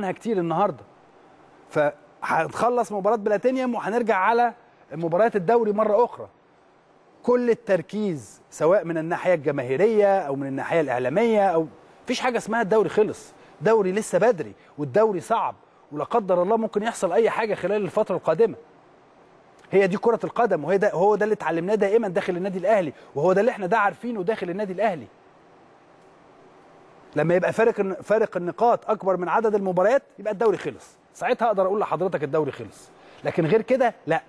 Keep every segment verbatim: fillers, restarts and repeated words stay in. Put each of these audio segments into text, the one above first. عنها كتير النهارده. فهنخلص مباراه بلاتينيوم وهنرجع على مباراه الدوري مره اخرى. كل التركيز سواء من الناحيه الجماهيريه او من الناحيه الاعلاميه، او مفيش حاجه اسمها الدوري خلص، دوري لسه بدري والدوري صعب، ولا قدر الله ممكن يحصل اي حاجه خلال الفتره القادمه. هي دي كره القدم، وهي ده هو ده اللي اتعلمناه دائما داخل النادي الاهلي، وهو ده اللي احنا ده عارفينه داخل النادي الاهلي. لما يبقى فارق فارق النقاط اكبر من عدد المباريات يبقى الدوري خلص، ساعتها اقدر اقول لحضرتك الدوري خلص، لكن غير كده لا.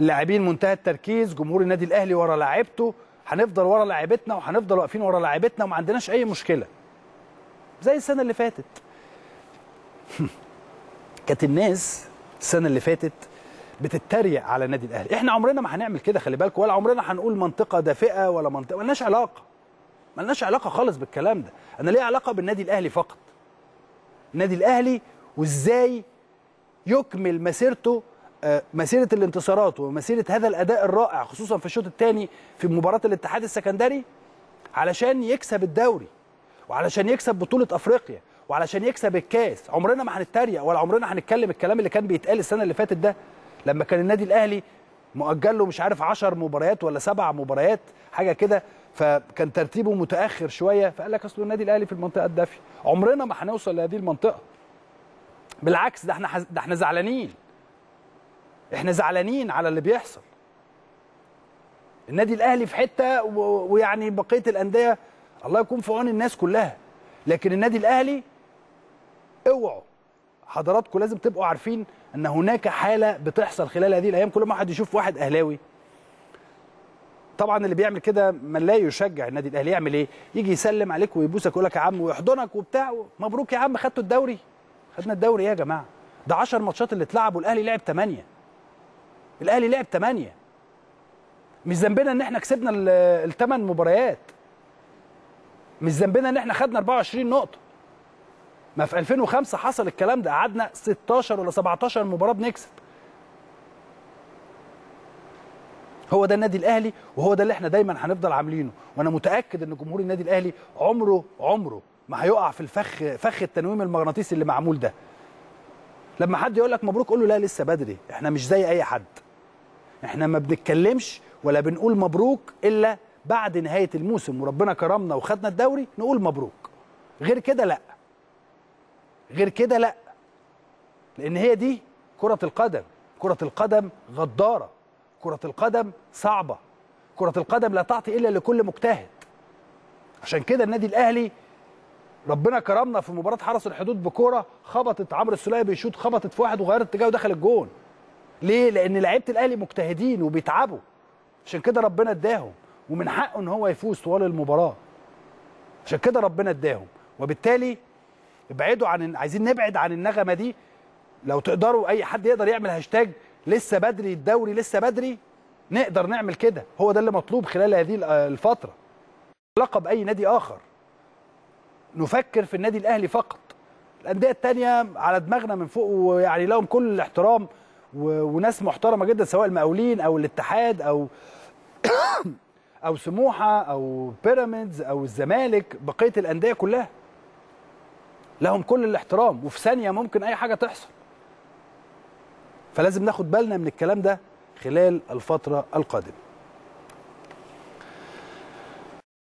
اللاعبين منتهى التركيز، جمهور النادي الاهلي ورا لاعيبته، هنفضل ورا لاعيبتنا وهنفضل واقفين ورا لاعيبتنا وما عندناش اي مشكله. زي السنه اللي فاتت. كانت الناس السنه اللي فاتت بتتريق على النادي الاهلي، احنا عمرنا ما هنعمل كده، خلي بالكم، ولا عمرنا هنقول منطقه دافئه ولا منطقه، مالناش علاقه. مالناش علاقه خالص بالكلام ده، انا ليه علاقه بالنادي الاهلي فقط. النادي الاهلي وازاي يكمل مسيرته، مسيره الانتصارات ومسيره هذا الاداء الرائع خصوصا في الشوط الثاني في مباراه الاتحاد السكندري، علشان يكسب الدوري وعلشان يكسب بطوله افريقيا وعلشان يكسب الكاس. عمرنا ما هنتريق ولا عمرنا هنتكلم الكلام اللي كان بيتقال السنه اللي فاتت ده، لما كان النادي الاهلي مؤجل له مش عارف عشر مباريات ولا سبع مباريات حاجه كده، فكان ترتيبه متاخر شويه، فقال لك اصل النادي الاهلي في المنطقه الدافيه. عمرنا ما هنوصل لهذه المنطقه، بالعكس، ده احنا حز... ده احنا زعلانين، احنا زعلانين على اللي بيحصل. النادي الاهلي في حته و... ويعني بقيه الانديه الله يكون في عون الناس كلها، لكن النادي الاهلي اوعوا حضراتكم لازم تبقوا عارفين ان هناك حاله بتحصل خلال هذه الايام. كل ما حد يشوف واحد اهلاوي، طبعا اللي بيعمل كده من لا يشجع النادي الاهلي يعمل ايه؟ يجي يسلم عليك ويبوسك ويقول لك يا عم ويحضنك وبتاع، مبروك يا عم خدتوا الدوري. خدنا الدوري يا جماعه، ده عشر ماتشات اللي اتلعبوا، الاهلي لعب ثمانية، الاهلي لعب ثمانية، مش ذنبنا ان احنا كسبنا الثمان مباريات، مش ذنبنا ان احنا خدنا أربعة وعشرين نقطه. ما في ألفين وخمسة حصل الكلام ده، قعدنا ستاشر ولا سبعتاشر مباراه بنكسب. هو ده النادي الاهلي، وهو ده اللي احنا دايما هنفضل عاملينه، وانا متاكد ان جمهور النادي الاهلي عمره عمره ما هيقع في الفخ فخ التنويم المغناطيسي اللي معمول ده. لما حد يقول لك مبروك قول له لا لسه بدري، احنا مش زي اي حد، احنا ما بنتكلمش ولا بنقول مبروك الا بعد نهايه الموسم وربنا كرمنا وخدنا الدوري نقول مبروك، غير كده لا، غير كده لا، لان هي دي كرة القدم. كرة القدم غدارة، كرة القدم صعبة، كرة القدم لا تعطي الا لكل مجتهد. عشان كده النادي الاهلي ربنا كرمنا في مباراة حرس الحدود بكرة خبطت، عمرو السولية بيشوط خبطت في واحد وغيرت اتجاه ودخل الجون. ليه؟ لان لعيبة الاهلي مجتهدين وبيتعبوا، عشان كده ربنا اداهم، ومن حقه ان هو يفوز طوال المباراة، عشان كده ربنا اداهم. وبالتالي ابعدوا عن، عايزين نبعد عن النغمه دي لو تقدروا، اي حد يقدر يعمل هاشتاج لسه بدري، الدوري لسه بدري، نقدر نعمل كده، هو ده اللي مطلوب خلال هذه الفتره. لقب اي نادي اخر، نفكر في النادي الاهلي فقط، الانديه الثانيه على دماغنا من فوق، ويعني لهم كل الاحترام وناس محترمه جدا، سواء المقاولين او الاتحاد او او سموحه او بيراميدز او الزمالك، بقيه الانديه كلها لهم كل الاحترام، وفي ثانية ممكن أي حاجة تحصل. فلازم ناخد بالنا من الكلام ده خلال الفترة القادمة.